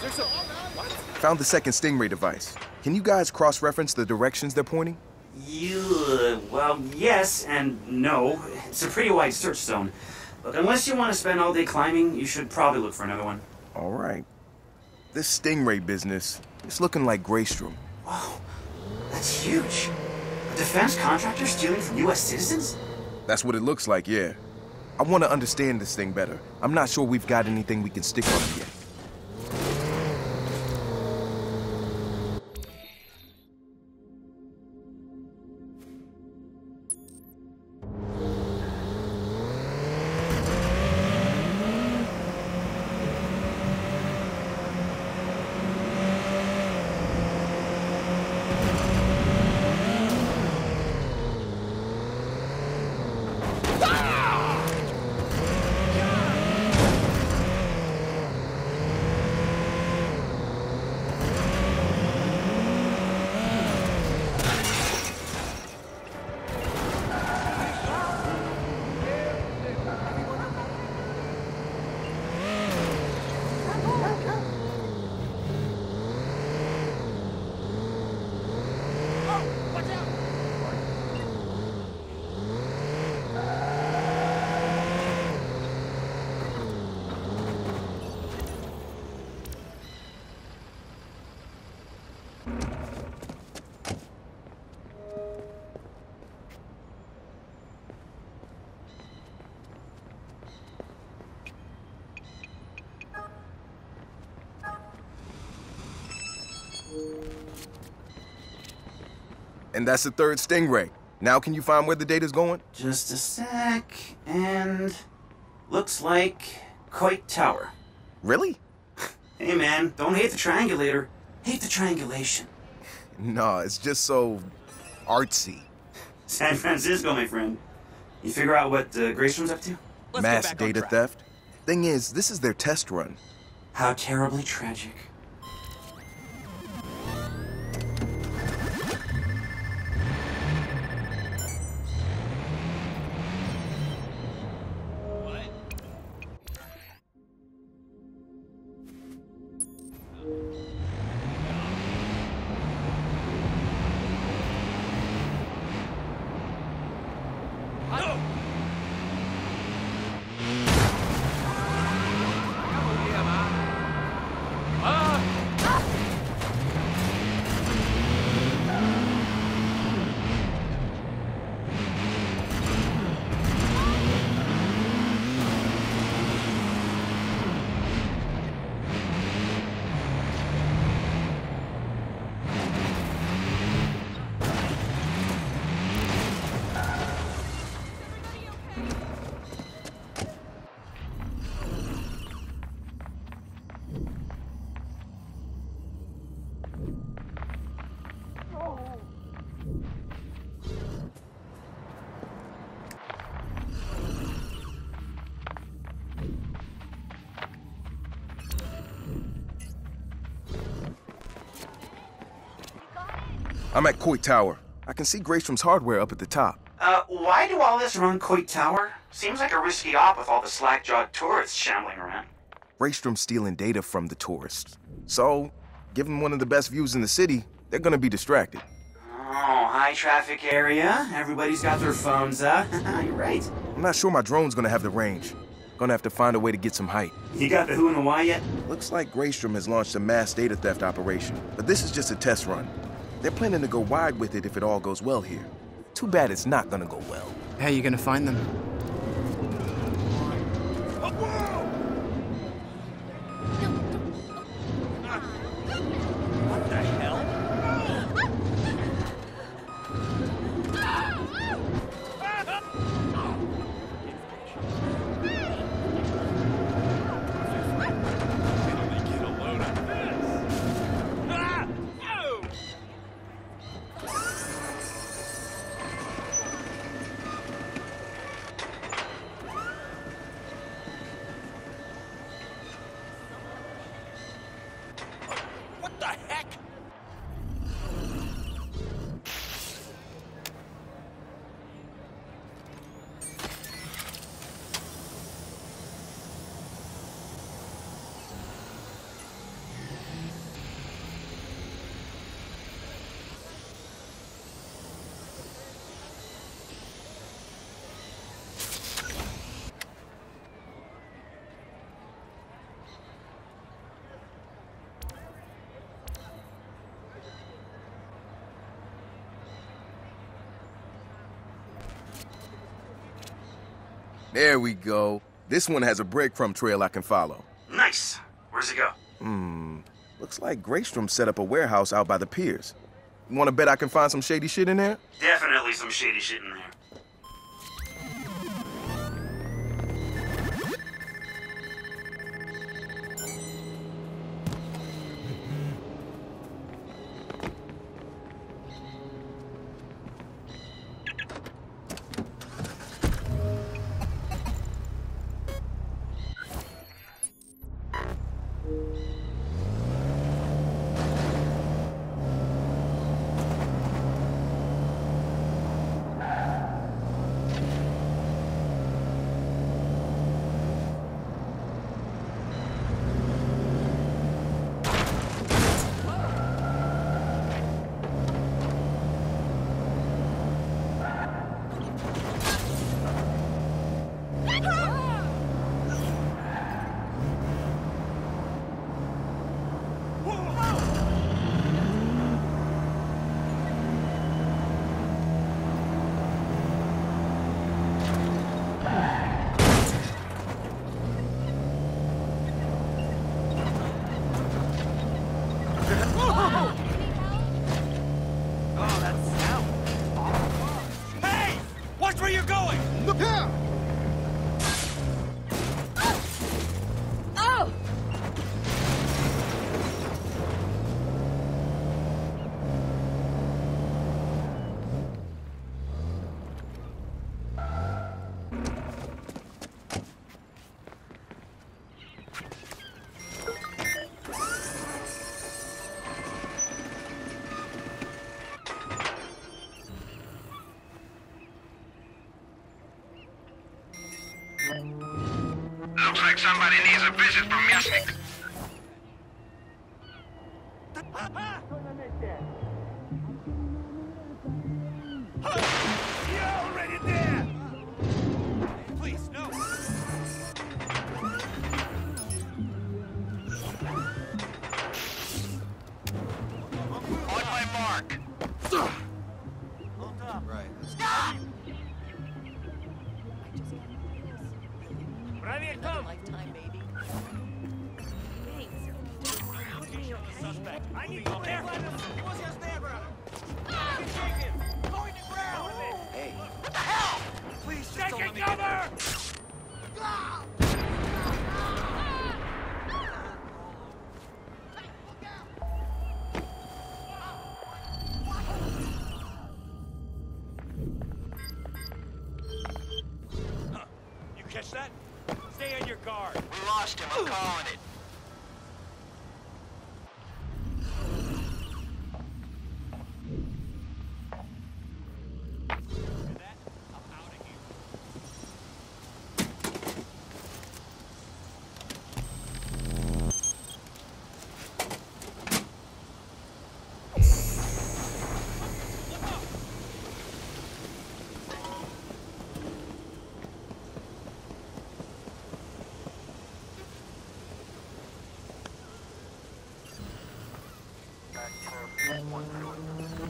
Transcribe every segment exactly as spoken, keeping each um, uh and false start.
There's a... What? Found the second Stingray device. Can you guys cross-reference the directions they're pointing? You... Uh, well, yes and no. It's a pretty wide search zone. Look, unless you want to spend all day climbing, you should probably look for another one. All right. This Stingray business, it's looking like Greystrom. Whoa, that's huge. A defense contractor stealing from U S citizens? That's what it looks like, yeah. I want to understand this thing better. I'm not sure we've got anything we can stick on yet. And that's the third Stingray. Now can you find where the data's going? Just a sec, and... looks like... Coit Tower. Really? Hey man, don't hate the triangulator. Hate the triangulation. Nah, it's just so... artsy. San Francisco, my friend. You figure out what uh, Graystrom's up to? Let's Mass data theft. Thing is, this is their test run. How terribly tragic. I'm at Coit Tower. I can see Graystrom's hardware up at the top. Uh, why do all this around Coit Tower? Seems like a risky op with all the slack-jawed tourists shambling around. Graystrom's stealing data from the tourists. So, given one of the best views in the city, they're gonna be distracted. Oh, high-traffic area. Everybody's got their phones up. You're right. I'm not sure my drone's gonna have the range. Gonna have to find a way to get some height. You got the who and the why yet? Looks like Greystrom has launched a mass data theft operation, but this is just a test run. They're planning to go wide with it if it all goes well here. Too bad it's not gonna go well. How are you gonna find them? There we go. This one has a breadcrumb trail I can follow. Nice. Where's it go? Hmm. Looks like Greystrom set up a warehouse out by the piers. You wanna bet I can find some shady shit in there? Definitely some shady shit in there. Somebody needs a visit from Mystic.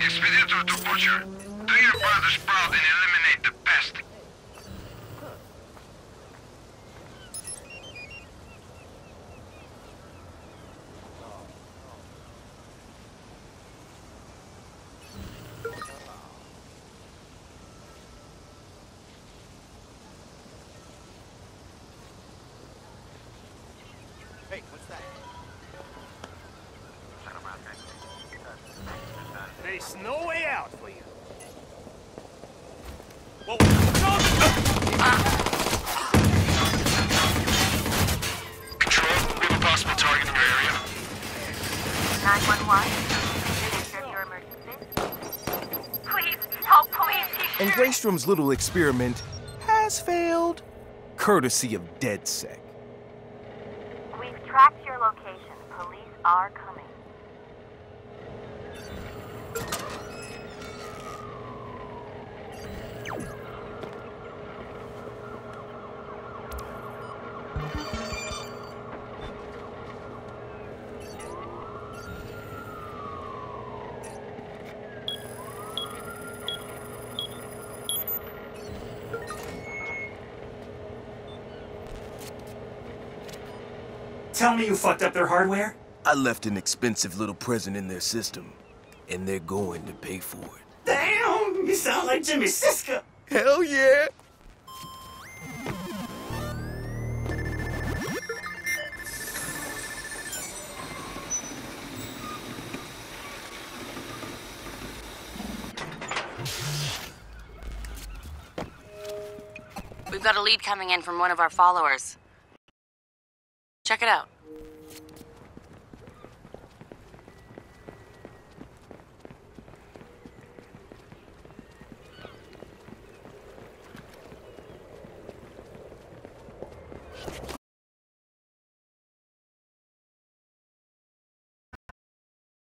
Expeditor to Butcher, do your brother's proud and eliminate the pest. Hey, what's that? There's no way out for you. Well, Control, we have a possible target in your area. nine one one, do you accept your emergency? Please, help, please. And Greystrom's little experiment has failed, courtesy of DedSec. We've tracked your location. Police are coming. tell me you fucked up their hardware? I left an expensive little present in their system, and they're going to pay for it. Damn! You sound like Jimmy Siska! Hell yeah! We've got a lead coming in from one of our followers. Check it out.